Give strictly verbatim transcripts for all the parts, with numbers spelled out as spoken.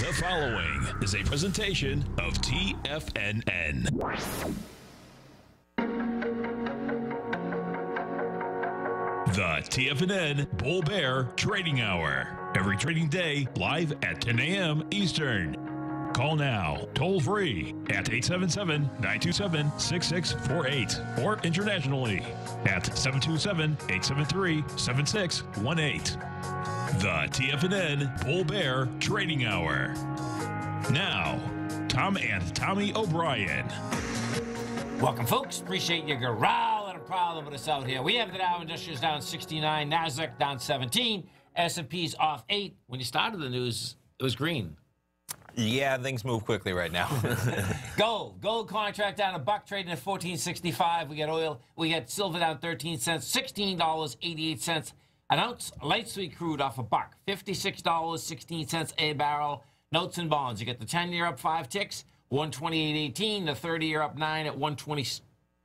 The following is a presentation of T F N N. The T F N N Bull Bear Trading Hour. Every trading day, live at ten A M Eastern. Call now, toll free at eight seven seven, nine two seven, six six four eight or internationally at seven two seven, eight seven three, seven six one eight. The T F N N Bull Bear Trading Hour. Now, Tom and Tommy O'Brien. Welcome, folks. Appreciate you growling and prowling with us out here. We have the Dow Industries down sixty-nine, Nasdaq down seventeen, S and P's off eight. When you started the news, it was green. Yeah, things move quickly right now. gold, gold contract down a buck, trading at fourteen sixty-five. We got oil, we got silver down thirteen cents, sixteen dollars and eighty-eight cents. An ounce light sweet crude off a buck, fifty-six dollars and sixteen cents a barrel. Notes and bonds, you get the ten-year up five ticks, one twenty-eight eighteen. The thirty-year up nine at one twenty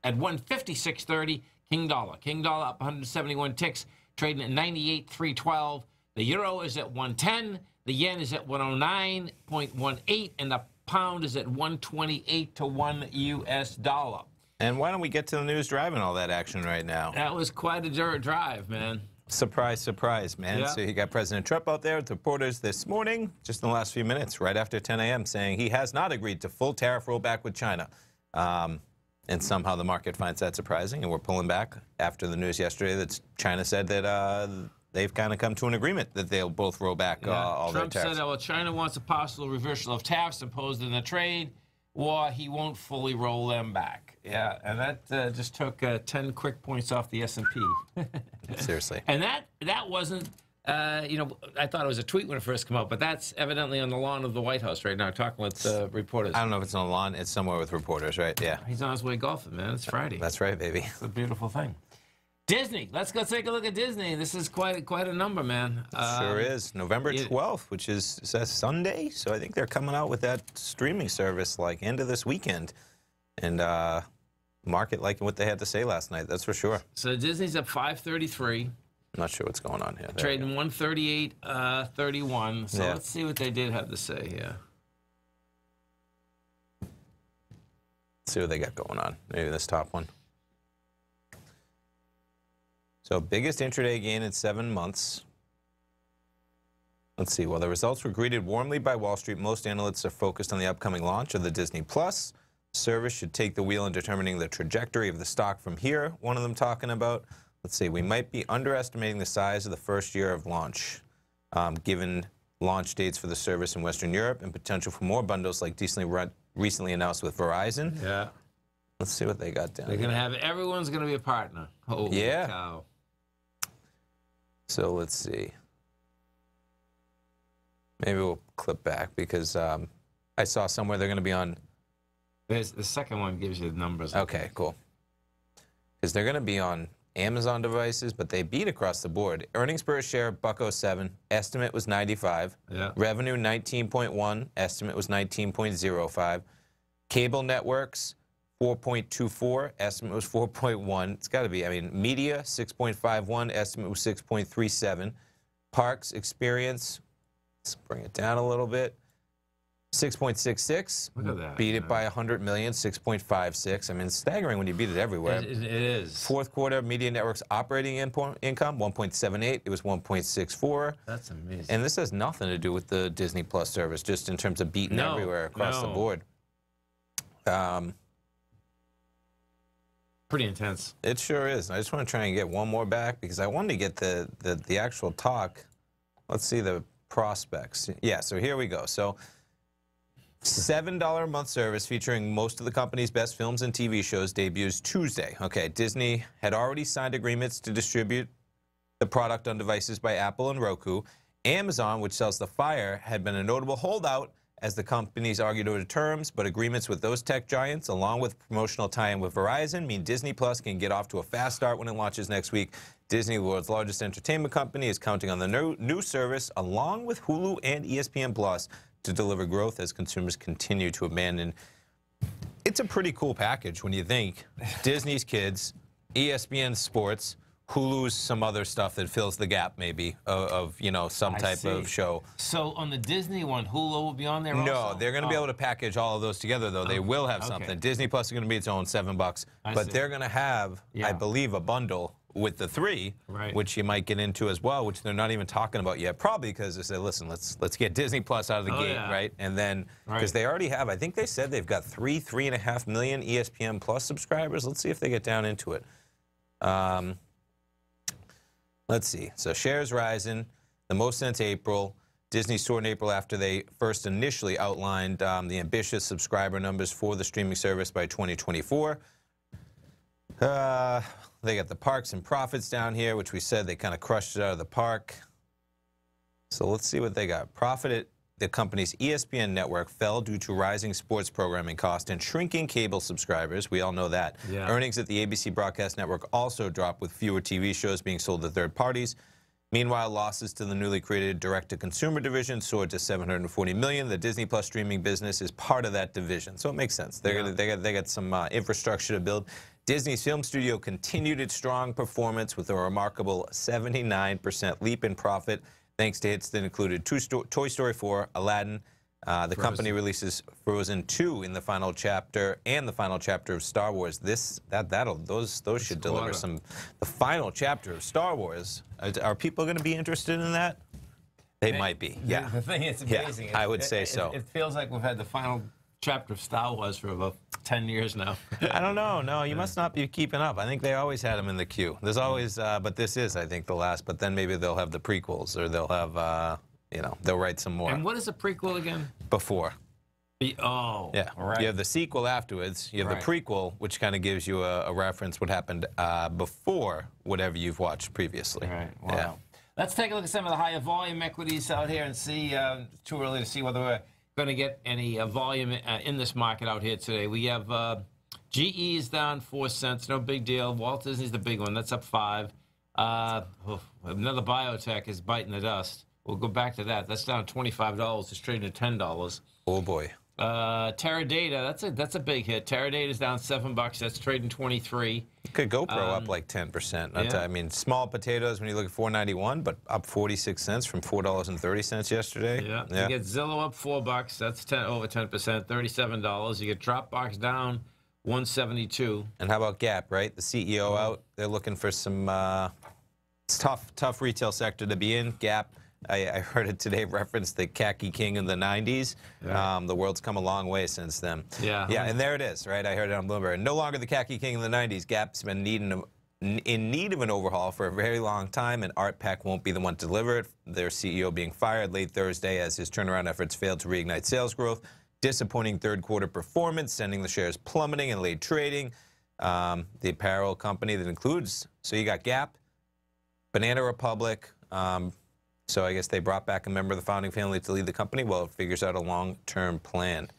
at one fifty-six thirty. King dollar, King dollar up one seventy-one ticks, trading at ninety-eight three twelve. The euro is at one ten. The yen is at one oh nine point one eight, and the pound is at one twenty-eight to one U S dollar. And why don't we get to the news driving all that action right now? That was quite a drive, man. Surprise, surprise, man. Yeah. So you got President Trump out there with reporters this morning, just in the last few minutes, right after ten A M, saying he has not agreed to full tariff rollback with China. Um, and somehow the market finds that surprising, and we're pulling back after the news yesterday that China said that uh, they've kind of come to an agreement that they'll both roll back yeah. uh, all Trump their tariffs. Trump said, well, China wants a possible reversal of tariffs imposed in the trade, or he won't fully roll them back. Yeah, and that uh, just took uh, ten quick points off the S and P. Seriously. And that that wasn't, uh, you know, I thought it was a tweet when it first came out, but that's evidently on the lawn of the White House right now, talking with uh, reporters. I don't know if it's on the lawn. It's somewhere with reporters, right? Yeah. He's on his way golfing, man. It's Friday. That's right, baby. It's a beautiful thing. Disney. Let's go take a look at Disney. This is quite quite a number, man. Um, sure is. November twelfth, which is, is that Sunday? So I think they're coming out with that streaming service, like, end of this weekend. And, uh... market liking what they had to say last night, that's for sure. So Disney's up five thirty-three. I'm not sure what's going on here. There trading one thirty-eight thirty-one. Uh, thirty-one. So yeah. Let's see what they did have to say here. Let's see what they got going on. Maybe this top one. So biggest intraday gain in seven months. Let's see. While the results were greeted warmly by Wall Street, most analysts are focused on the upcoming launch of the Disney Plus. Service should take the wheel in determining the trajectory of the stock from here. One of them talking about, let's see, we might be underestimating the size of the first year of launch, um, given launch dates for the service in Western Europe and potential for more bundles like recently recently announced with Verizon. Yeah. Let's see what they got down. They're going to have, everyone's going to be a partner. Holy yeah. cow. So let's see. Maybe we'll clip back because um, I saw somewhere they're going to be on. There's, the second one gives you the numbers. Okay, cool. Because they're going to be on Amazon devices, but they beat across the board. Earnings per share, buck oh seven. Estimate was ninety-five. Yeah. Revenue, nineteen point one. Estimate was nineteen point oh five. Cable networks, four point two four. Estimate was four point one. It's got to be. I mean, media, six point five one. Estimate was six point three seven. Parks, experience, let's bring it down a little bit. six point six six. Look at that. Beat it by one hundred million, six point five six. I mean, it's staggering when you beat it everywhere. It, it, it is. Fourth quarter, media networks operating income, one point seven eight. It was one point six four. That's amazing. And this has nothing to do with the Disney Plus service, just in terms of beating no, everywhere across no. the board. Um, Pretty intense. It sure is. I just want to try and get one more back, because I wanted to get the, the, the actual talk. Let's see the prospects. Yeah, so here we go. So seven dollar a month service featuring most of the company's best films and T V shows debuts Tuesday. Okay, Disney had already signed agreements to distribute the product on devices by Apple and Roku. Amazon, which sells the Fire, had been a notable holdout as the companies argued over terms, but agreements with those tech giants, along with promotional tie-in with Verizon, mean Disney Plus can get off to a fast start when it launches next week. Disney, the world's largest entertainment company, is counting on the new, new service, along with Hulu and E S P N Plus, to deliver growth as consumers continue to abandon. It's a pretty cool package when you think Disney's kids, E S P N Sports, Hulu's some other stuff that fills the gap, maybe, of, of you know, some type of show. So on the Disney one, Hulu will be on there also? No, they're going to oh. be able to package all of those together, though. They okay. will have something. Okay. Disney Plus is going to be its own seven bucks, I but see. they're going to have, yeah. I believe, a bundle with the three, right. which you might get into as well, which they're not even talking about yet, probably because they said, listen, let's let's get Disney Plus out of the oh, gate, yeah. right? And then, because right. they already have, I think they said they've got three, three and a half million E S P N Plus subscribers. Let's see if they get down into it. Um... Let's see. So shares rising the most since April. Disney soared in April after they first initially outlined um, the ambitious subscriber numbers for the streaming service by twenty twenty-four. Uh, they got the parks and profits down here, which we said they kind of crushed it out of the park. So let's see what they got. Profit at the company's E S P N network fell due to rising sports programming costs and shrinking cable subscribers. We all know that. Yeah. Earnings at the A B C broadcast network also dropped with fewer T V shows being sold to third parties. Meanwhile, losses to the newly created direct-to-consumer division soared to seven hundred forty million dollars. The Disney Plus streaming business is part of that division, so it makes sense. They're, yeah. they got, they got some uh, infrastructure to build. Disney's film studio continued its strong performance with a remarkable seventy-nine percent leap in profit, thanks to hits that included Toy Story four, Aladdin. Uh, the Frozen. company releases Frozen two in the final chapter, and the final chapter of Star Wars. This that that'll those those it's should deliver water. some. The final chapter of Star Wars. Are, are people going to be interested in that? They it, might be. Yeah. The thing is amazing. Yeah, I would it, say it, so. It feels like we've had the final chapter of Star Wars for about ten years now. I don't know. No, you yeah. must not be keeping up. I think they always had them in the queue. There's always, uh, but this is, I think, the last. But then maybe they'll have the prequels, or they'll have, uh, you know, they'll write some more. And what is a prequel again? Before. Be oh. Yeah. Right. You have the sequel afterwards. You have right. the prequel, which kind of gives you a, a reference what happened uh, before whatever you've watched previously. Right. Wow. Yeah. Let's take a look at some of the higher volume equities out here and see. Uh, too early to see whether we're going to get any uh, volume uh, in this market out here today. We have uh, G E is down four cents, no big deal. Walt Disney's the big one, that's up five. Uh, oh, another biotech is biting the dust. We'll go back to that. That's down twenty-five dollars. It's trading at ten dollars. Oh boy. Uh, Teradata, that's a that's a big hit. Teradata's down seven bucks. That's trading twenty-three. Could GoPro um, up like ten percent. Yeah. I mean, small potatoes when you look at four ninety-one, but up forty-six cents from four dollars and thirty cents yesterday. Yeah. yeah. You get Zillow up four bucks. That's ten over ten percent, thirty-seven dollars. You get Dropbox down one seventy-two. And how about Gap? Right, the C E O oh. out. They're looking for some. Uh, it's tough, tough retail sector to be in. Gap. I, I heard it today referenced the khaki king in the nineties. Yeah. Um, the world's come a long way since then. Yeah. Yeah, and there it is, right? I heard it on Bloomberg. No longer the khaki king in the nineties. Gap's been needing, in need of an overhaul for a very long time, and Art Peck won't be the one to deliver it. Their C E O being fired late Thursday as his turnaround efforts failed to reignite sales growth. Disappointing third quarter performance, sending the shares plummeting and late trading. Um, the apparel company that includes, so you got Gap, Banana Republic, um, so I guess they brought back a member of the founding family to lead the company. Well, it figures out a long-term plan.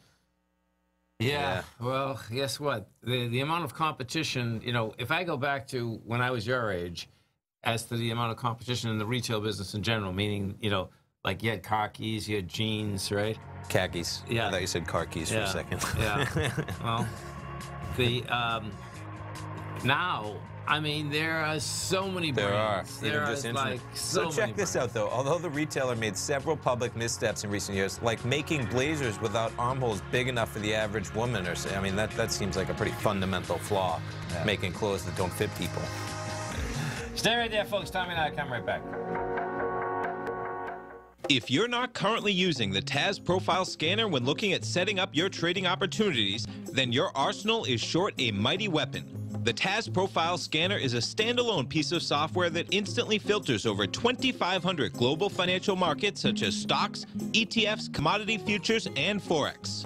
Yeah, yeah. Well, guess what? The, the amount of competition, you know, if I go back to when I was your age, as to the amount of competition in the retail business in general, meaning, you know, like you had khakis, you had jeans, right? Khakis. Yeah. I thought you said khakis yeah. for a second. Yeah. Well, the, um, now... I mean, there are so many brands. There are. There are just like so, so many check brands. This out, though. Although the retailer made several public missteps in recent years, like making blazers without armholes big enough for the average woman, or say, I mean, that that seems like a pretty fundamental flaw. Yeah. Making clothes that don't fit people. Stay right there, folks. Tommy and I come right back. If you're not currently using the T A S Profile Scanner when looking at setting up your trading opportunities, then your arsenal is short a mighty weapon. The T A S Profile Scanner is a standalone piece of software that instantly filters over twenty-five hundred global financial markets such as stocks, E T Fs, commodity futures, and Forex.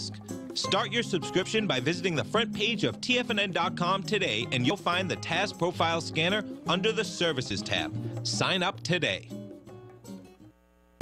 Start your subscription by visiting the front page of T F N N dot com today, and you'll find the T A S Profile Scanner under the Services tab. Sign up today.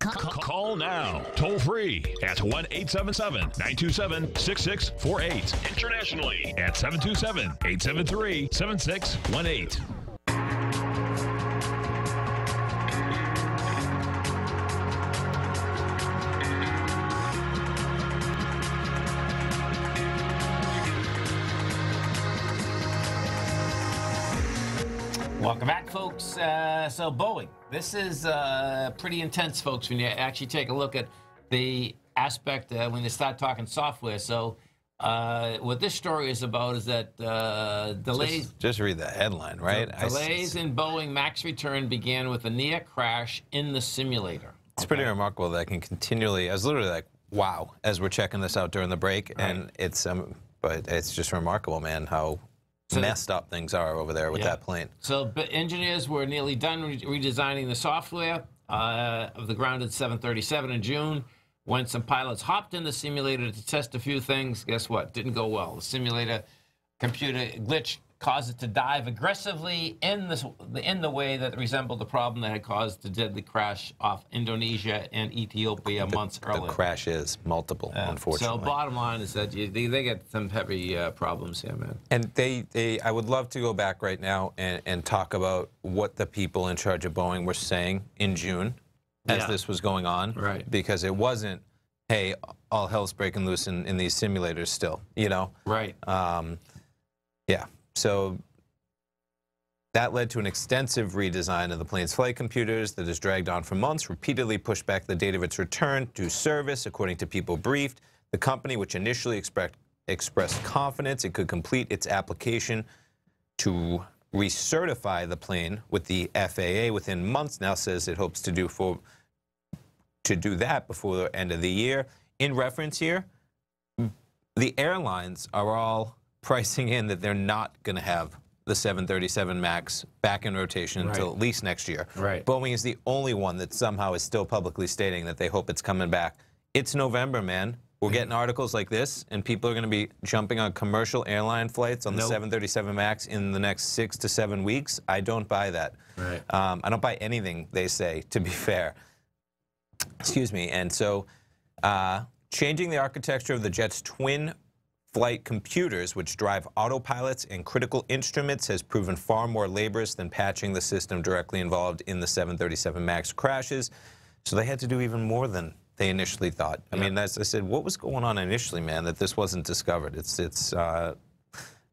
Call now, toll free at one eight seven seven, nine two seven, six six four eight. Internationally at seven two seven, eight seven three, seven six one eight. Welcome back, folks. Uh, so Boeing, this is uh, pretty intense, folks, when you actually take a look at the aspect uh, when they start talking software. So uh, what this story is about is that uh, delays... Just, just read the headline, right? The delays in Boeing MAX return began with a near crash in the simulator. It's okay. Pretty remarkable that I can continually... I was literally like, wow, as we're checking this out during the break. Right. And it's... Um, but it's just remarkable, man, how... So messed up things are over there with yeah. that plane. So but engineers were nearly done re redesigning the software uh, of the grounded seven thirty-seven in June. When some pilots hopped in the simulator to test a few things, guess what? Didn't go well. The simulator computer glitch caused it to dive aggressively in the, in the way that resembled the problem that had caused the deadly crash off Indonesia and Ethiopia the, months the earlier. The crash is multiple, uh, unfortunately. So bottom line is that you, they, they get some heavy uh, problems here, man. And they, they, I would love to go back right now and, and talk about what the people in charge of Boeing were saying in June as yeah. this was going on. Right. Because it wasn't, hey, all hell's breaking loose in, in these simulators still, you know? Right. Um, yeah. So that led to an extensive redesign of the plane's flight computers that has dragged on for months, repeatedly pushed back the date of its return to service, according to people briefed. The company, which initially expect, expressed confidence it could complete its application to recertify the plane with the F A A within months, now says it hopes to do, for, to do that before the end of the year. In reference here, the airlines are all... pricing in that they're not going to have the seven thirty-seven max back in rotation right. until at least next year. Right. Boeing is the only one that somehow is still publicly stating that they hope it's coming back. It's November, man. We're getting articles like this, and people are going to be jumping on commercial airline flights on nope. the seven thirty-seven max in the next six to seven weeks. I don't buy that. Right. Um, I don't buy anything they say, to be fair. Excuse me. And so uh, changing the architecture of the jet's twin flight computers, which drive autopilots and critical instruments, has proven far more laborious than patching the system directly involved in the seven thirty-seven max crashes. So they had to do even more than they initially thought. I yeah. mean, as I said, what was going on initially, man, that this wasn't discovered? It's, it's, uh,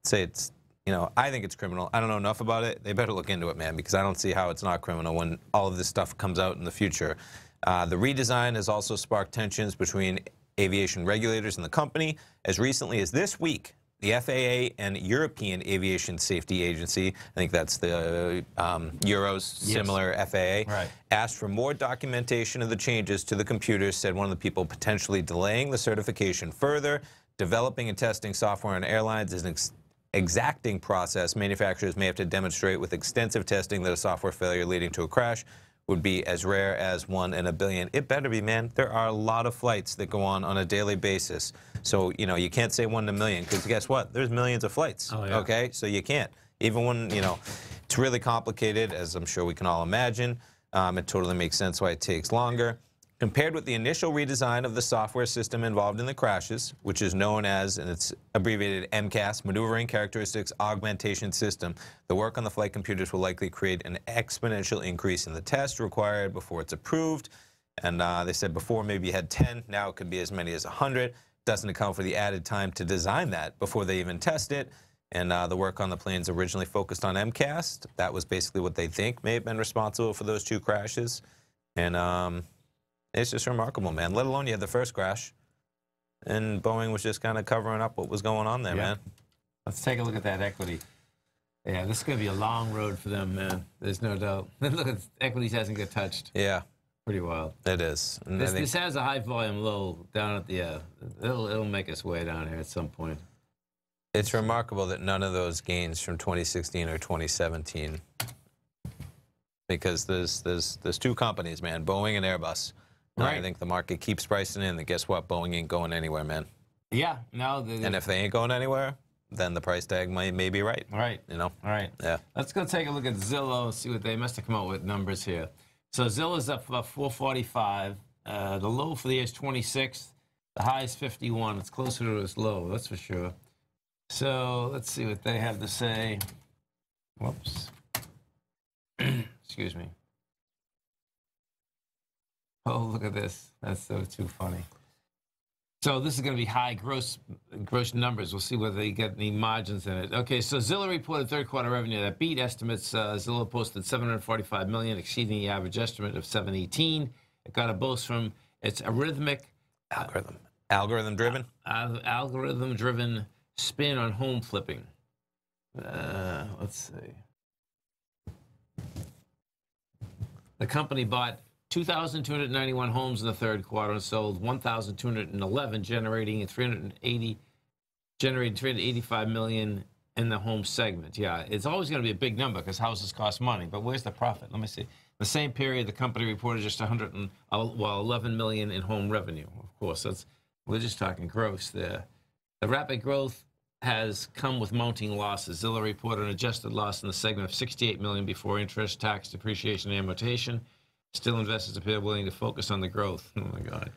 say it's, you know, I think it's criminal. I don't know enough about it. They better look into it, man, because I don't see how it's not criminal when all of this stuff comes out in the future. Uh, the redesign has also sparked tensions between aviation regulators and the company. As recently as this week, the F A A and European Aviation Safety Agency, I think that's the um, Euros, yes. similar F A A, right. asked for more documentation of the changes to the computers, said one of the people potentially delaying the certification further. Developing and testing software on airlines is an ex exacting process. Manufacturers may have to demonstrate with extensive testing that a software failure leading to a crash would be as rare as one in a billion. It better be, man. There are a lot of flights that go on on a daily basis. So, you know, you can't say one in a million, because guess what? There's millions of flights, oh, yeah. okay? So you can't. Even when, you know, it's really complicated, as I'm sure we can all imagine. Um, it totally makes sense why it takes longer. Compared with the initial redesign of the software system involved in the crashes, which is known as, and it's abbreviated M CAS, Maneuvering Characteristics Augmentation System, the work on the flight computers will likely create an exponential increase in the test required before it's approved. And uh, they said before maybe you had ten, now it could be as many as one hundred. Doesn't account for the added time to design that before they even test it. And uh, the work on the planes originally focused on M CAS. That was basically what they think may have been responsible for those two crashes. And um, it's just remarkable, man. Let alone you had the first crash. And Boeing was just kind of covering up what was going on there, yeah. man. Let's take a look at that equity. Yeah, this is going to be a long road for them, man. There's no doubt. Look, equities hasn't got touched. Yeah. Pretty wild. It is. This, think... this has a high volume low down at the, uh, it'll, it'll make its way down here at some point. It's remarkable that none of those gains from twenty sixteen or twenty seventeen, because there's, there's, there's two companies, man, Boeing and Airbus. Right. I think the market keeps pricing in, and guess what? Boeing ain't going anywhere, man. Yeah. No. The, the, and if they ain't going anywhere, then the price tag may, may be right. Right. You know? All right. Yeah. Let's go take a look at Zillow, see what they must have come up with numbers here. So Zillow's up about four forty-five. Uh, the low for the year is twenty-six. The high is fifty-one. It's closer to its low, that's for sure. So let's see what they have to say. Whoops. Excuse me. Oh, look at this. That's so too funny. So this is going to be high gross gross numbers. We'll see whether they get any margins in it. Okay, so Zillow reported third quarter revenue that beat estimates. Uh, Zillow posted seven hundred forty-five million dollars, exceeding the average estimate of seven eighteen. It got a boost from its arithmetic algorithm. Uh, algorithm driven? Uh, algorithm driven spin on home flipping. Uh, let's see. The company bought two thousand two hundred ninety-one homes in the third quarter and sold one thousand two hundred eleven, generating three hundred eighty, generating three hundred eighty-five million in the home segment. Yeah, it's always going to be a big number because houses cost money. But where's the profit? Let me see. The same period, the company reported just one hundred and, well, eleven million in home revenue. Of course, that's we're just talking gross there. The rapid growth has come with mounting losses. Zillow reported an adjusted loss in the segment of sixty-eight million before interest, tax, depreciation, and amortization. Still, investors appear willing to focus on the growth. Oh, my God.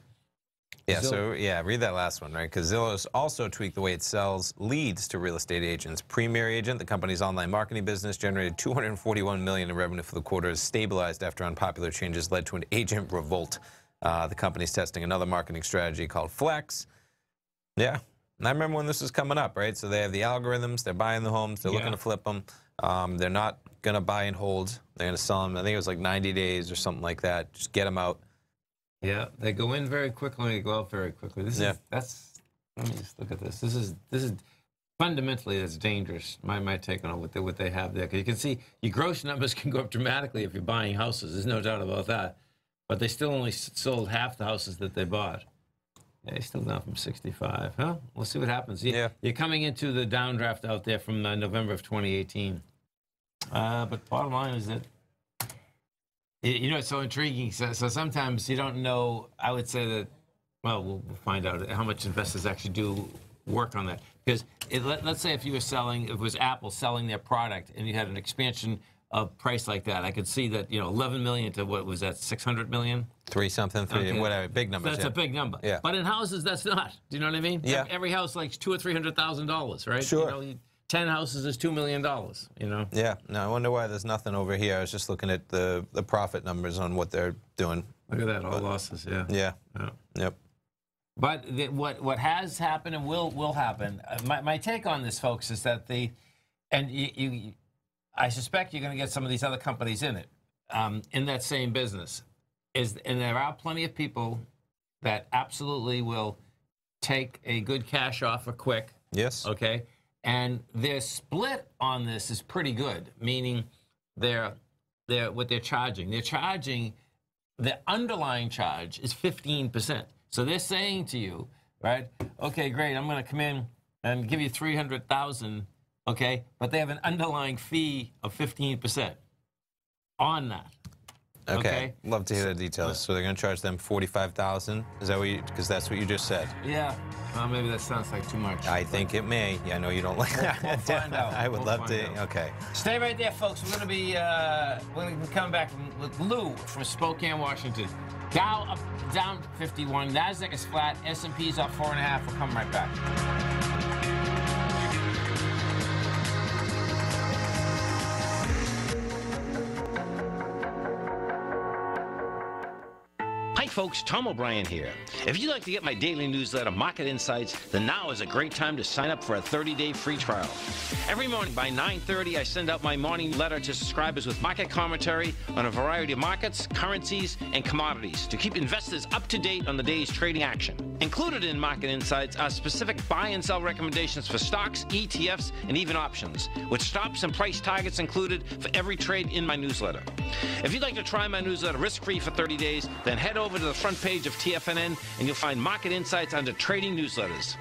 Yeah, Zillow. so, yeah, read that last one, right? Because Zillow's also tweaked the way it sells leads to real estate agents. Premier Agent, the company's online marketing business, generated two hundred forty-one million dollars in revenue for the quarter, has stabilized after unpopular changes led to an agent revolt. Uh, the company's testing another marketing strategy called Flex. Yeah, and I remember when this was coming up, right? So they have the algorithms, they're buying the homes, they're yeah. looking to flip them. Um, they're not going to buy and hold. They're going to sell them. I think it was like ninety days or something like that. Just get them out. Yeah, they go in very quickly and they go out very quickly. This yeah. is, that's, let me just look at this. This is, this is fundamentally, it's dangerous. My, my take on what they, what they have there. Because you can see your gross numbers can go up dramatically if you're buying houses. There's no doubt about that. But they still only sold half the houses that they bought. Yeah, he's still down from sixty-five, huh? We'll see what happens. You, yeah. You're coming into the downdraft out there from uh, November of twenty eighteen. Uh, but bottom line is that, it, you know, it's so intriguing. So, so sometimes you don't know, I would say that, well, we'll find out how much investors actually do work on that. Because it, let, let's say if you were selling, if it was Apple selling their product and you had an expansion of price like that, I could see that, you know, eleven million to what was that, six hundred million? Three something, three, okay. whatever, big numbers. That's yeah. a big number. Yeah. But in houses, that's not. Do you know what I mean? Yeah. Every house like two or three hundred thousand dollars, right? Sure. You know, ten houses is two million dollars. You know. Yeah. No, I wonder why there's nothing over here. I was just looking at the the profit numbers on what they're doing. Look at that, all but, losses, yeah. Yeah, yeah. Yep. But the, what what has happened and will will happen, uh, my, my take on this, folks, is that the, and you, you I suspect you're going to get some of these other companies in it, um, in that same business, is, and there are plenty of people that absolutely will take a good cash offer quick. Yes. Okay. And their split on this is pretty good, meaning they're, they're, what they're charging. They're charging, the underlying charge is fifteen percent. So they're saying to you, right, okay, great, I'm going to come in and give you three hundred thousand dollars, okay, but they have an underlying fee of fifteen percent on that. Okay. Okay, love to hear the details. So they're going to charge them forty-five thousand dollars. Is that what you, because that's what you just said? Yeah. Well, maybe that sounds like too much. I think it may. Yeah, I know you don't like that. We'll, we'll find out. I would we'll love to. Out. Okay. Stay right there, folks. We're going to be uh, we're going to come back from, with Lou from Spokane, Washington. Dow up, down fifty-one. Nasdaq is flat. S and P is up four and a half. We'll come right back. Folks, Tom O'Brien here. If you'd like to get my daily newsletter, Market Insights, then now is a great time to sign up for a thirty-day free trial. Every morning by nine thirty, I send out my morning letter to subscribers with market commentary on a variety of markets, currencies, and commodities to keep investors up to date on the day's trading action. Included in Market Insights are specific buy and sell recommendations for stocks, E T Fs, and even options, with stops and price targets included for every trade in my newsletter. If you'd like to try my newsletter risk-free for thirty days, then head over to the front page of T F N N and you'll find Market Insights under Trading Newsletters.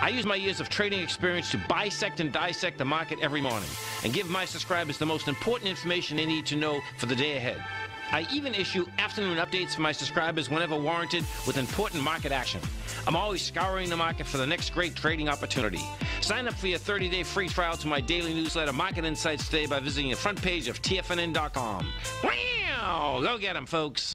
I use my years of trading experience to bisect and dissect the market every morning and give my subscribers the most important information they need to know for the day ahead. I even issue afternoon updates for my subscribers whenever warranted with important market action. I'm always scouring the market for the next great trading opportunity. Sign up for your thirty-day free trial to my daily newsletter, Market Insights, today by visiting the front page of T F N N dot com. Wow! Go get them, folks!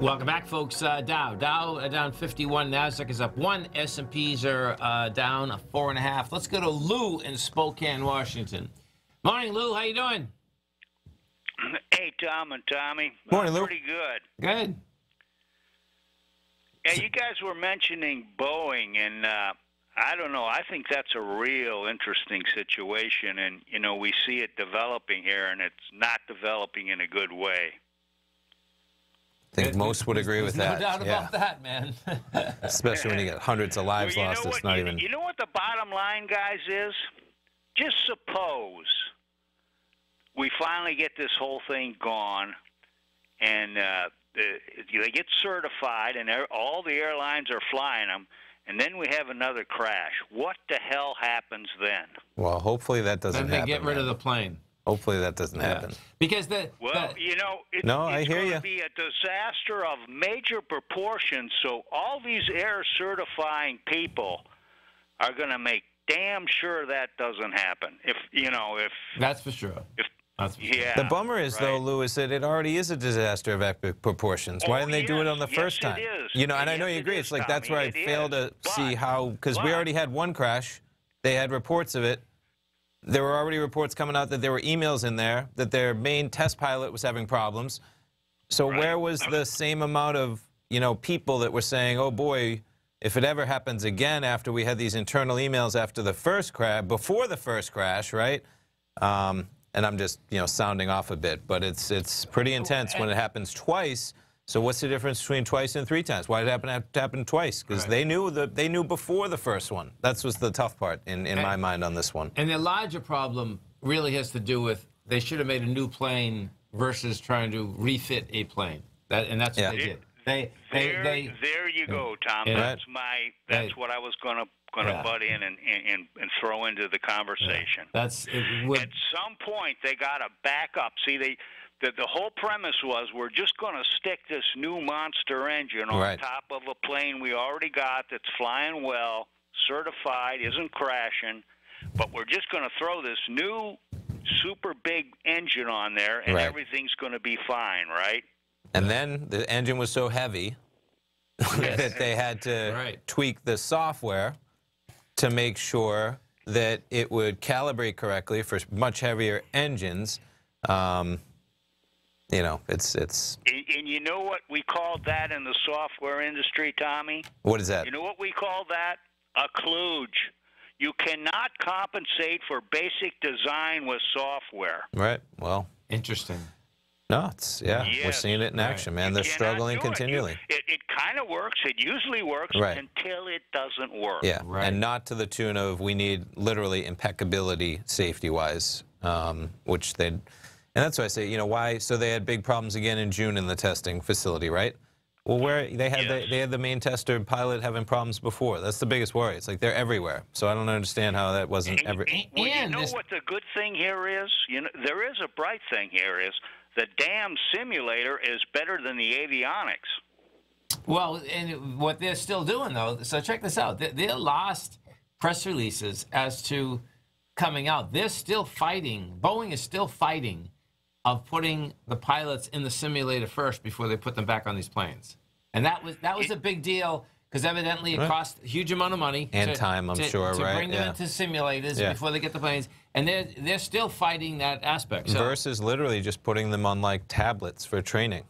Welcome back, folks. Uh, Dow. Dow uh, down fifty-one. Nasdaq is up one. S and Ps are uh, down four and a half. Let's go to Lou in Spokane, Washington. Morning, Lou. How you doing? Hey, Tom and Tommy. Morning, uh, Lou. Pretty good. Good. Yeah, you guys were mentioning Boeing, and uh, I don't know. I think that's a real interesting situation, and, you know, we see it developing here, and it's not developing in a good way. I think most would agree with that. There's no doubt about that, man. Especially when you get hundreds of lives lost. It's not even... You know what the bottom line, guys, is? Just suppose we finally get this whole thing gone, and uh, they get certified, and all the airlines are flying them, and then we have another crash. What the hell happens then? Well, hopefully that doesn't happen. Then they get rid of the plane. Hopefully that doesn't yeah. happen. Because the well, the, you know, it, no, it's going to be a disaster of major proportions. So all these air certifying people are going to make damn sure that doesn't happen. If you know, if that's for sure. If that's for sure. yeah. The bummer is right? though, Lou, is that it already is a disaster of epic proportions. Oh, Why didn't they yes, do it on the yes, first time? It is. You know, and yes, I know you agree. Is, it's like Tommy, that's where I fail to but, see how because we already had one crash. They had reports of it. There were already reports coming out that there were emails in there, that their main test pilot was having problems. So right. where was the same amount of, you know, people that were saying, oh boy, if it ever happens again after we had these internal emails after the first crash, before the first crash, right? Um, and I'm just, you know, sounding off a bit, but it's, it's pretty intense when it happens twice. So what's the difference between twice and three times? Why did it happen, have to happen twice? Because right. they knew the, they knew before the first one. That's was the tough part in, in and, my mind on this one. And the larger problem really has to do with they should have made a new plane versus trying to refit a plane. That and that's yeah. what they did. They, they, there, they, there you go, Tom. Yeah. That's my. That's they, what I was gonna gonna yeah. butt in and, and and throw into the conversation. Yeah. That's it would, at some point they got to back up. See they. That the whole premise was we're just going to stick this new monster engine on right. top of a plane we already got that's flying well, certified, isn't crashing, but we're just going to throw this new super big engine on there and right. everything's going to be fine, right? And then the engine was so heavy yes. that they had to right. tweak the software to make sure that it would calibrate correctly for much heavier engines. Um, You know, it's it's. And, and you know what we called that in the software industry, Tommy? What is that? You know what we call that? A kludge. You cannot compensate for basic design with software. Right. Well. Interesting. No, it's yeah. Yes. We're seeing it in action, right. man. They're struggling continually. It, it, it kind of works. It usually works right. until it doesn't work. Yeah. Right. And not to the tune of we need literally impeccability safety-wise, um, which they. And that's why I say, you know, why? So they had big problems again in June in the testing facility, right? Well, where they had yes. the, they had the main tester pilot having problems before. That's the biggest worry. It's like they're everywhere. So I don't understand how that wasn't and, every. And, well, you know this... what the good thing here is? You know, there is a bright thing here is the damn simulator is better than the avionics. Well, and what they're still doing though. So check this out. Their last press releases as to coming out, they're still fighting. Boeing is still fighting. Of putting the pilots in the simulator first before they put them back on these planes, and that was that was a big deal because evidently it right. cost a huge amount of money and to, time. I'm to, sure, to right? To bring them yeah. into simulators yeah. before they get the planes, and they're they're still fighting that aspect. So, versus literally just putting them on like tablets for training.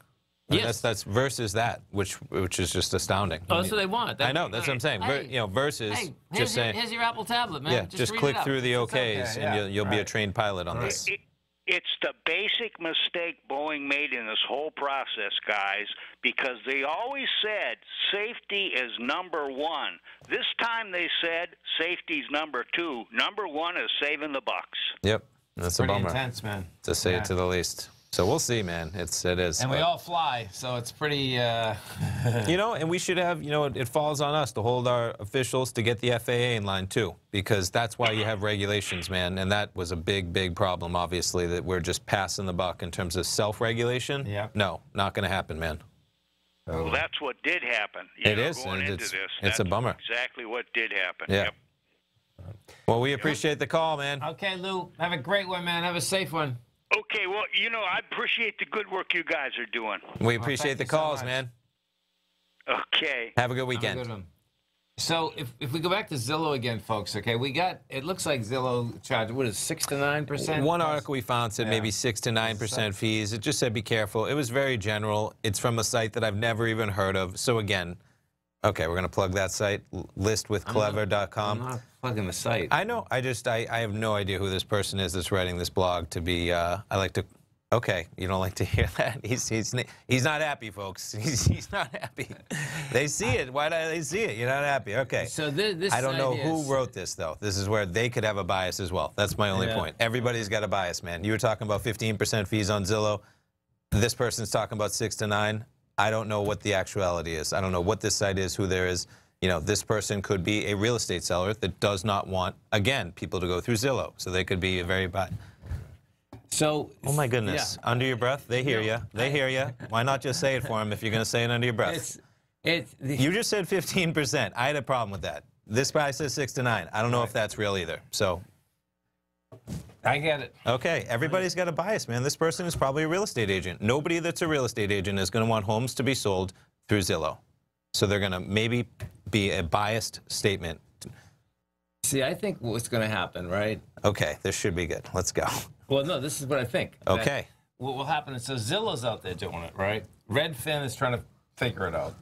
Yes. That's that's versus that, which which is just astounding. Oh, that's what they want. That's I know. That's what I'm saying. Hey, Ver, you know, versus hey, here's, just saying. Here's your Apple tablet, man. Yeah, just, just click through the OKs, yeah, yeah. and you'll, you'll right. be a trained pilot on right. this. It, It's the basic mistake Boeing made in this whole process, guys, because they always said safety is number one. This time they said safety's number two. Number one is saving the bucks. Yep, that's a bummer. Pretty intense, man. To say yeah. it to the least. So we'll see, man. It's it is. And we all fly, so it's pretty. Uh... you know, and we should have. You know, it, it falls on us to hold our officials to get the F A A in line too, because that's why you have regulations, man. And that was a big, big problem, obviously, that we're just passing the buck in terms of self-regulation. Yeah. No, not going to happen, man. Well, that's what did happen. You it know, is. Going into it's this, it's a bummer. Exactly what did happen. Yeah. Yep. Well, we appreciate the call, man. Okay, Lou. Have a great one, man. Have a safe one. Okay, well, you know, I appreciate the good work you guys are doing. We appreciate the calls, man. Okay. Have a good weekend. Have a good one. So if, if we go back to Zillow again, folks, okay, we got, it looks like Zillow charged, what is it, six to nine percent? One article we found said yeah. maybe six to nine percent fees. It just said be careful. It was very general. It's from a site that I've never even heard of. So again, Okay, we're going to plug that site, list with clever dot com. I'm not plugging the site. I know. I just, I, I have no idea who this person is that's writing this blog to be, uh, I like to, okay, you don't like to hear that? He's, he's, he's not happy, folks. He's, he's not happy. They see it. Why do they see it? You're not happy. Okay. So this, this I don't know who is... wrote this, though. This is where they could have a bias as well. That's my only yeah. point. Everybody's got a bias, man. You were talking about fifteen percent fees on Zillow. This person's talking about six to nine. I don't know what the actuality is. I don't know what this site is, who there is. You know, this person could be a real estate seller that does not want, again, people to go through Zillow. So they could be a very bad. So, oh my goodness, yeah. Under your breath, they hear no, you. They I, hear you. Why not just say it for them if you're going to say it under your breath? It's, it's, the, you just said fifteen percent. I had a problem with that. This guy says six to nine. I don't know right. if that's real either. So. I get it. Okay, everybody's got a bias, man. This person is probably a real estate agent. Nobody that's a real estate agent is going to want homes to be sold through Zillow. So they're going to maybe be a biased statement. See, I think what's going to happen, right? Okay, this should be good. Let's go. Well, no, this is what I think. Okay. What will happen is, so Zillow's out there doing it, right? Redfin is trying to figure it out.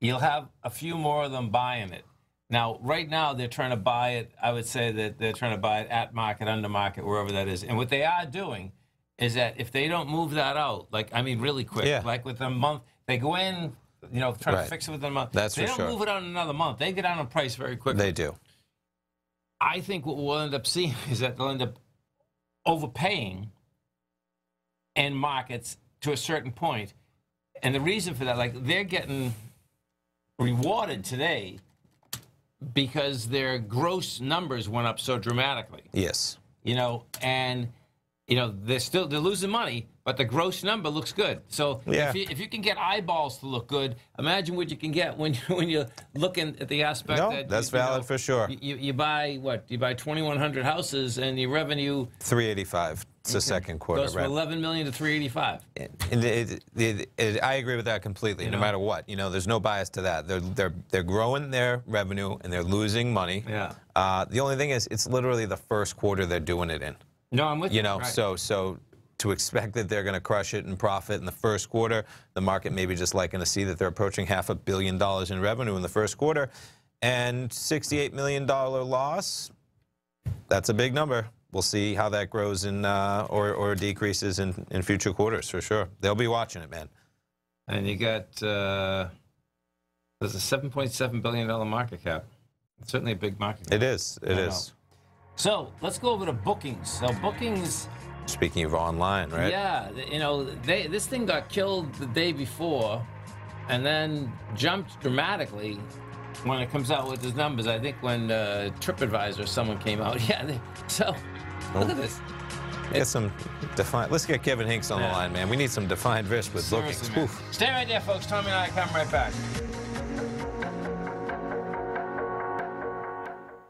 You'll have a few more of them buying it. Now, right now, they're trying to buy it. I would say that they're trying to buy it at market, under market, wherever that is. And what they are doing is that if they don't move that out, like, I mean, really quick, yeah. like within a month, they go in, you know, trying right. to fix it within a month. That's they for don't sure. move it out in another month. They get down on price very quickly. They do. I think what we'll end up seeing is that they'll end up overpaying in markets to a certain point. And the reason for that, like, they're getting rewarded today because their gross numbers went up so dramatically. Yes. You know, and, you know, they're still, they're losing money, but the gross number looks good. So yeah. if, you, if you can get eyeballs to look good, imagine what you can get when, you, when you're looking at the aspect no, that... that's you, valid you know, for sure. You, you buy, what, you buy twenty-one hundred houses and your revenue... three eighty-five. It's the second quarter, goes right? Goes from eleven million to three eighty-five. And it, it, it, I agree with that completely, you no know? matter what. You know, there's no bias to that. They're, they're, they're growing their revenue and they're losing money. Yeah. Uh, the only thing is, it's literally the first quarter they're doing it in. No, I'm with you. You know, right. so, so to expect that they're going to crush it and profit in the first quarter, the market may be just liking to see that they're approaching half a billion dollars in revenue in the first quarter. And sixty-eight million dollar loss, that's a big number. We'll see how that grows in uh, or, or decreases in, in future quarters, for sure. They'll be watching it, man. And you got, uh, there's a seven point seven billion dollar market cap. It's certainly a big market cap. It is, it is. So let's go over to bookings. So bookings. Speaking of online, right? Yeah, you know, they, this thing got killed the day before and then jumped dramatically when it comes out with his numbers. I think when uh, TripAdvisor, someone came out. Yeah, they, so. Look at this. Get some defined. Let's get Kevin Hinks on yeah. the line, man. We need some defined risk with Seriously, bookings. Stay right there, folks. Tommy and I come right back.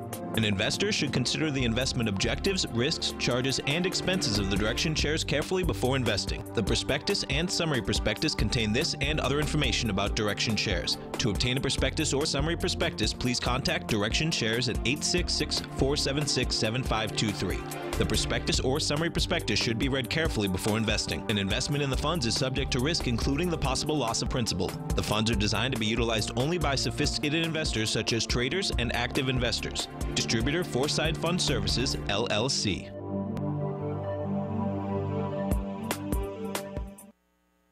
An investor should consider the investment objectives, risks, charges, and expenses of the Direction Shares carefully before investing. The prospectus and summary prospectus contain this and other information about Direction Shares. To obtain a prospectus or summary prospectus, please contact Direction Shares at eight six six, four seven six, seven five two three. The prospectus or summary prospectus should be read carefully before investing. An investment in the funds is subject to risk, including the possible loss of principal. The funds are designed to be utilized only by sophisticated investors such as traders and active investors. Distributor Foreside Fund Services, L L C.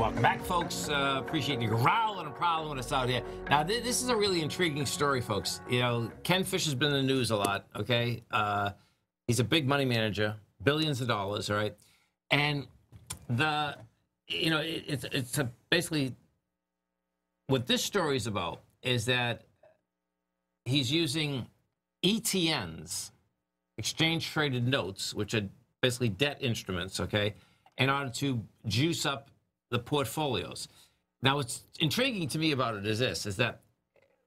Welcome back, folks. Uh, appreciate you growling and prowling with us out here. Now, th this is a really intriguing story, folks. You know, Ken Fisher's been in the news a lot, okay? Uh, he's a big money manager, billions of dollars, all right? And the, you know, it, it's, it's a basically, what this story is about is that he's using E T Ns, exchange-traded notes, which are basically debt instruments, okay, in order to juice up the portfolios. Now, what's intriguing to me about it is this, is that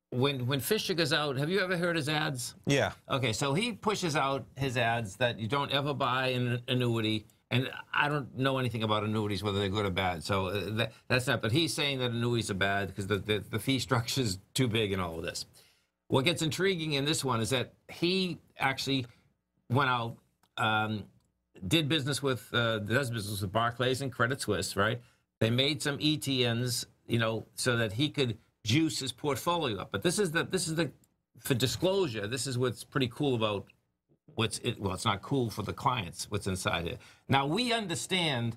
when when Fisher goes out, have you ever heard his ads? Yeah. Okay, so he pushes out his ads that you don't ever buy an annuity, and I don't know anything about annuities, whether they're good or bad, so that, that's not, but he's saying that annuities are bad because the, the, the fee structure is too big and all of this. What gets intriguing in this one is that he actually went out, um, did business with, uh, does business with Barclays and Credit Suisse, right? They made some E T Ns, you know, so that he could juice his portfolio up. But this is the, this is the, for disclosure, this is what's pretty cool about what's, it, well, it's not cool for the clients, what's inside here. Now, we understand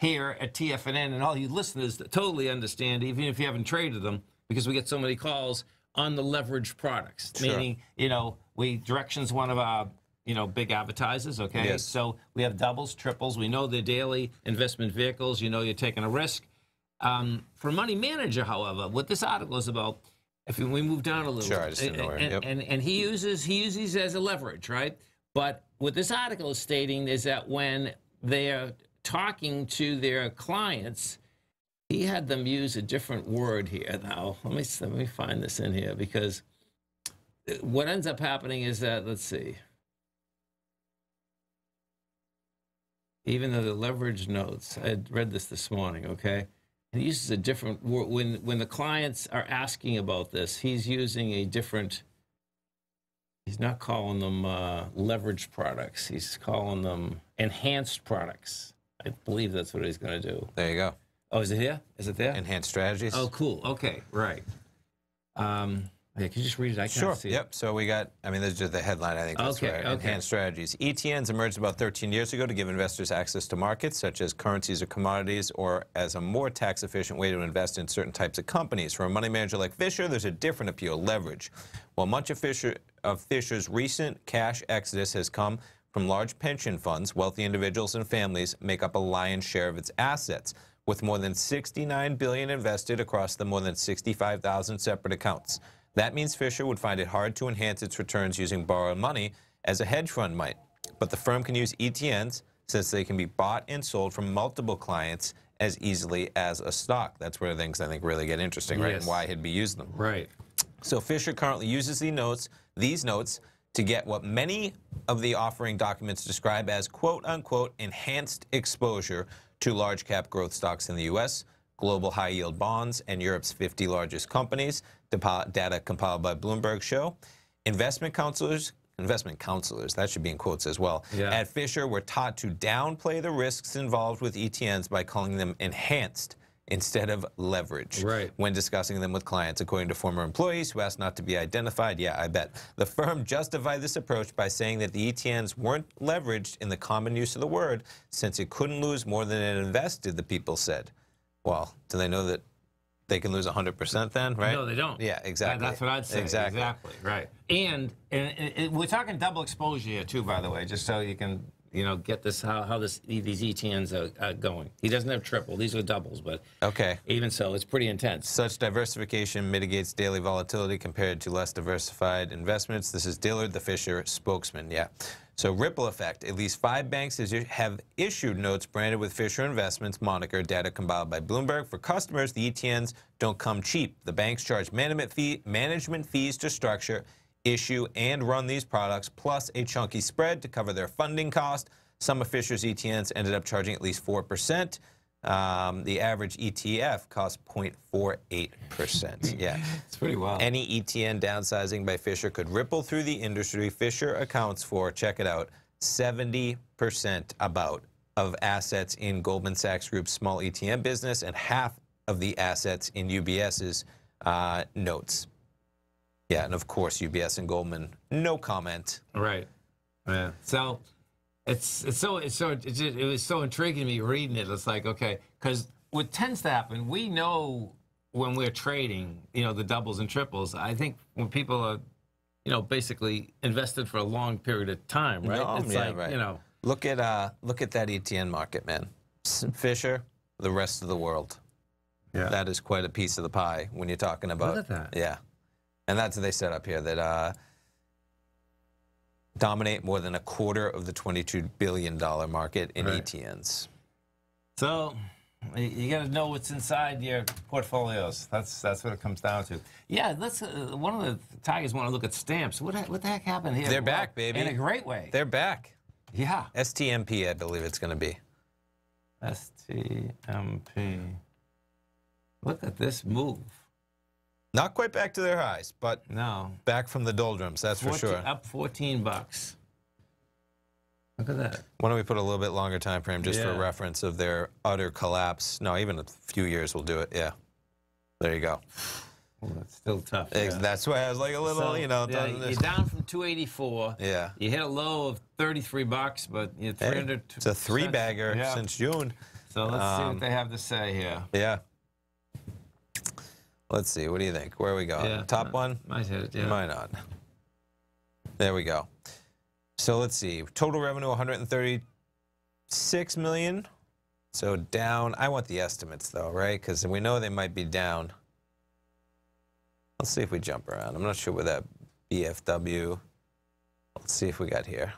here at T F N N, and all you listeners that totally understand, even if you haven't traded them, because we get so many calls on the leveraged products. Sure. Meaning, you know, we, Direction's one of our, you know, big advertisers, okay? Yes. So we have doubles, triples. We know they're daily investment vehicles. You know you're taking a risk. Um, for money manager, however, what this article is about, if we move down a little sure, bit, I just didn't know and, and, yep. and, and he uses he uses as a leverage, right? But what this article is stating is that when they're talking to their clients, he had them use a different word here. Now, let me, let me find this in here, because what ends up happening is that, let's see, even though the leverage notes, I had read this this morning, okay? He uses a different word. When, when the clients are asking about this, he's using a different, he's not calling them uh, leverage products. He's calling them enhanced products. I believe that's what he's going to do. There you go. Oh, is it here? Is it there? Enhanced strategies. Oh, cool. Okay, right. Um, yeah, can you just read it? I can't sure. see it. Sure, yep. So we got, I mean, this is just the headline, I think. That's okay, right. Okay. Enhanced strategies. E T Ns emerged about thirteen years ago to give investors access to markets, such as currencies or commodities, or as a more tax-efficient way to invest in certain types of companies. For a money manager like Fisher, there's a different appeal, leverage. While much of, Fisher, of Fisher's recent cash exodus has come from large pension funds, wealthy individuals and families make up a lion's share of its assets, with more than sixty-nine billion dollars invested across the more than sixty-five thousand separate accounts. That means Fisher would find it hard to enhance its returns using borrowed money as a hedge fund might. But the firm can use E T Ns since they can be bought and sold from multiple clients as easily as a stock. That's where things, I think, really get interesting, right? Yes. And why he'd be using them. Right. So Fisher currently uses these notes, these notes to get what many of the offering documents describe as quote unquote enhanced exposure to large cap growth stocks in the U S, global high yield bonds, and Europe's fifty largest companies. Data compiled by Bloomberg show investment counselors, investment counselors, that should be in quotes as well, yeah, at Fisher were taught to downplay the risks involved with E T Ns by calling them enhanced instead of leverage, right, when discussing them with clients, according to former employees who asked not to be identified. Yeah, I bet. The firm justified this approach by saying that the E T Ns weren't leveraged in the common use of the word, since it couldn't lose more than it invested, the people said. Well, do they know that they can lose one hundred percent then, right? No, they don't. Yeah, exactly. That's what I'd say. Exactly. Exactly, right. And, and, and we're talking double exposure here, too, by the way, just so you can, you know, get this, how, how this, these E T Ns are, are going. He doesn't have triple. These are doubles, but okay, even so, it's pretty intense. Such diversification mitigates daily volatility compared to less diversified investments. This is Dillard, the Fisher spokesman, yeah. So ripple effect. At least five banks have issued notes branded with Fisher Investments moniker, data compiled by Bloomberg. For customers, the E T Ns don't come cheap. The banks charge management fee, management fees to structure, issue, and run these products, plus a chunky spread to cover their funding cost. Some of Fisher's E T Ns ended up charging at least four percent. Um, the average E T F costs zero point four eight percent. Yeah, it's pretty wild. Any E T N downsizing by Fisher could ripple through the industry. Fisher accounts for, check it out, seventy percent about of assets in Goldman Sachs Group's small E T N business and half of the assets in UBS's uh, notes. Yeah, and of course, U B S and Goldman, no comment. Right. Yeah. So. It's, it's so it's so it's, it was so intriguing to me reading it. It's like, okay, because what tends to happen, we know when we're trading, you know, the doubles and triples. I think when people are, you know, basically invested for a long period of time, right? No, it's yeah, like, right. You know, look at uh, look at that E T N market, man. Fisher, the rest of the world. Yeah, that is quite a piece of the pie when you're talking about. Look at that. Yeah, and that's what they set up here. That. Uh, dominate more than a quarter of the twenty-two billion dollar market in right. E T Ns. So you got to know what's inside your portfolios. That's that's what it comes down to. Yeah, let's. Uh, one of the Tigers want to look at Stamps. What what the heck happened here? They're back, baby. In a great way. They're back. Yeah. S T M P, I believe it's going to be. S T M P. Look at this move. Not quite back to their highs, but no, back from the doldrums, that's for sure. Up fourteen bucks. Look at that. Why don't we put a little bit longer time frame just yeah. for reference of their utter collapse? No, even a few years will do it. Yeah, there you go. Well, that's still tough. Yeah. That's why I was like a little, so, you know. Yeah, you're down from two eighty-four. Yeah. You hit a low of thirty-three bucks, but you're three hundred. Hey, it's a three bagger yeah. since June. So let's um, see what they have to say here. Yeah. Let's see. What do you think? Where are we going? Yeah, top uh, one? Might hit it, yeah. Might not. There we go. So let's see. Total revenue, one hundred thirty-six million dollars. So down. I want the estimates, though, right? Because we know they might be down. Let's see if we jump around. I'm not sure where that B F W. Let's see if we got here.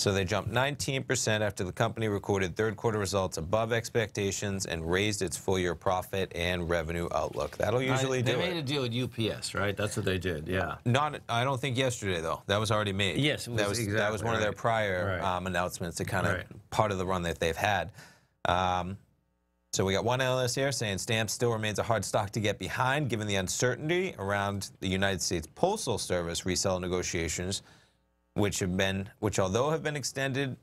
So they jumped nineteen percent after the company recorded third quarter results above expectations and raised its full year profit and revenue outlook. That'll usually I, they do They made it. a deal with U P S, right? That's what they did, yeah. Not, I don't think yesterday, though. That was already made. Yes, it was, that was exactly. That was one right. of their prior right. um, announcements, that kind of right. part of the run that they've had. Um, so we got one analyst here saying Stamps still remains a hard stock to get behind given the uncertainty around the United States Postal Service resale negotiations, which have been, which although have been extended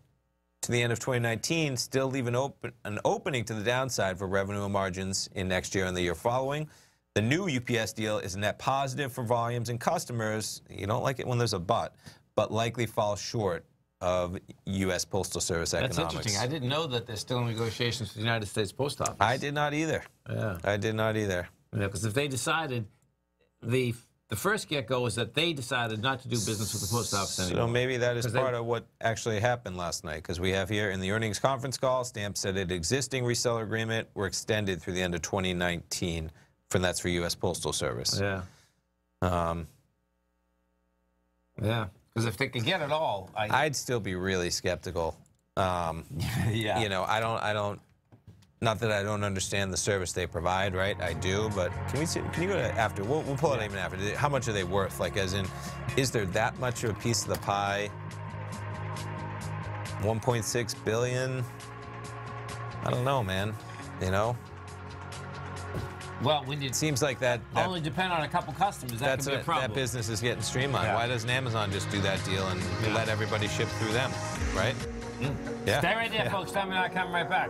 to the end of twenty nineteen, still leave an, open, an opening to the downside for revenue and margins in next year and the year following. The new U P S deal is net positive for volumes and customers. You don't like it when there's a but, but likely falls short of U S Postal Service economics. That's interesting. I didn't know that there's still negotiations with the United States Post Office. I did not either. Yeah. I did not either. Yeah, because if they decided the... The first get-go is that they decided not to do business with the post office anymore. So maybe that is part they... of what actually happened last night, because we have here in the earnings conference call, Stamps said an existing reseller agreement were extended through the end of twenty nineteen, for that's for U S Postal Service. Yeah. Um, yeah, because if they could get it all, I... I'd still be really skeptical. Um, yeah. You know, I don't, I don't. Not that I don't understand the service they provide, right? I do, but can we see, can you go to after? We'll, we'll pull it even after. How much are they worth? Like, as in, is there that much of a piece of the pie? one point six billion. I don't know, man. You know. Well, when you it seems like that, that only depend on a couple customers. That that's could be a problem. That business is getting streamlined. Yeah. Why doesn't Amazon just do that deal and yeah. let everybody ship through them, right? Mm. Yeah. Stay right there, yeah. folks. Tommy and I come right back.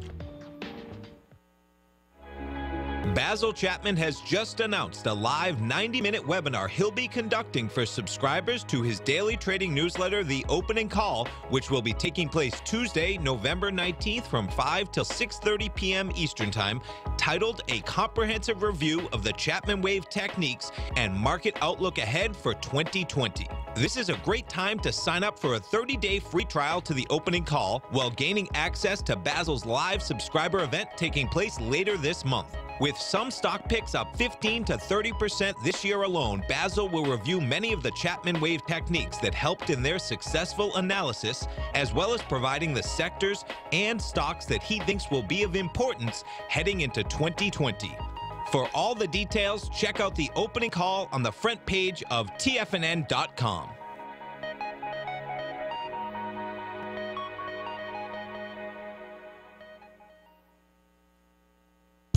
Basil Chapman has just announced a live ninety-minute webinar he'll be conducting for subscribers to his daily trading newsletter, The Opening Call, which will be taking place Tuesday, November nineteenth from five till six thirty p m Eastern Time, titled A Comprehensive Review of the Chapman Wave Techniques and Market Outlook Ahead for twenty twenty. This is a great time to sign up for a thirty-day free trial to The Opening Call while gaining access to Basil's live subscriber event taking place later this month. With some stock picks up fifteen to thirty percent this year alone, Basil will review many of the Chapman Wave techniques that helped in their successful analysis, as well as providing the sectors and stocks that he thinks will be of importance heading into twenty twenty. For all the details, check out The Opening Call on the front page of T F N N dot com.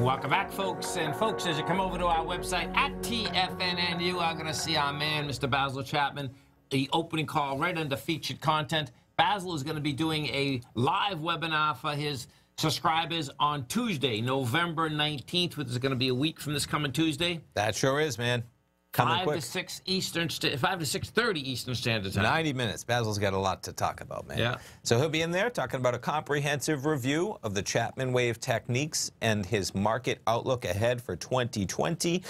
Welcome back, folks. And folks, as you come over to our website at T F N N, you are going to see our man, Mister Basil Chapman, The Opening Call, right under featured content. Basil is going to be doing a live webinar for his subscribers on Tuesday, November nineteenth, which is going to be a week from this coming Tuesday. That sure is, man. Coming five quick. to six Eastern, five to six thirty Eastern Standard Time. Ninety minutes. Basil's got a lot to talk about, man. Yeah. So he'll be in there talking about a comprehensive review of the Chapman Wave techniques and his market outlook ahead for twenty twenty.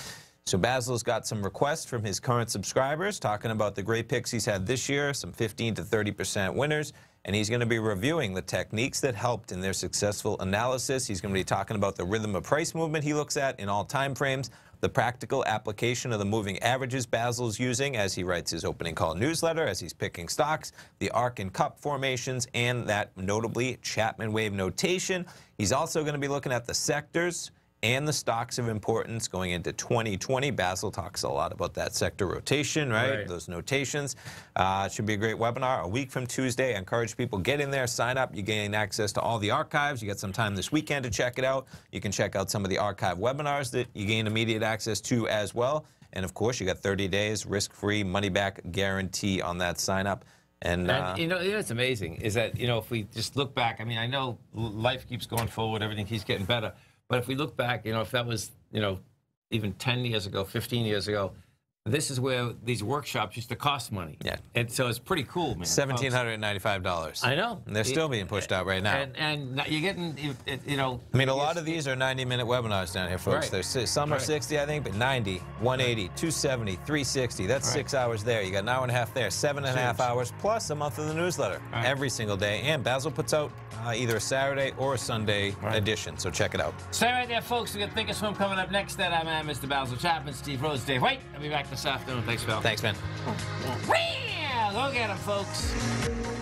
So Basil's got some requests from his current subscribers talking about the great picks he's had this year, some fifteen to thirty percent winners, and he's going to be reviewing the techniques that helped in their successful analysis. He's going to be talking about the rhythm of price movement he looks at in all time frames, the practical application of the moving averages Basil's using as he writes his Opening Call newsletter, as he's picking stocks, the arc and cup formations, and that notably Chapman Wave notation. He's also going to be looking at the sectors and the stocks of importance going into twenty twenty. Basil talks a lot about that sector rotation, right? right. Those notations. Uh, it should be a great webinar. A week from Tuesday, I encourage people, get in there, sign up. You gain access to all the archives. You got some time this weekend to check it out. You can check out some of the archive webinars that you gain immediate access to as well. And of course, you got thirty days, risk-free, money-back guarantee on that sign-up. And, uh, and, you know, it's amazing is that, you know, if we just look back, I mean, I know life keeps going forward, everything keeps getting better. But if we look back, you know, if that was, you know, even ten years ago, fifteen years ago, this is where these workshops used to cost money. Yeah. And so it's pretty cool, man. seventeen ninety-five. I know. And they're still being pushed out right now. And, and you're getting, you know. I mean, a lot of these are ninety minute webinars down here, folks. Right. There's, some are right. sixty, I think, but ninety, one eighty, two seventy, three sixty. That's right. six hours there. You got an hour and a half there, seven and a half hours, plus a month of the newsletter right. every single day. And Basil puts out uh, either a Saturday or a Sunday right. edition. So check it out. Stay right there, folks. We got Think or Swim coming up next. That I'm at Mister Basil Chapman, Steve Rose, Dave White. I'll be back this afternoon. Thanks, Bill. Thanks, man. Go get him, folks.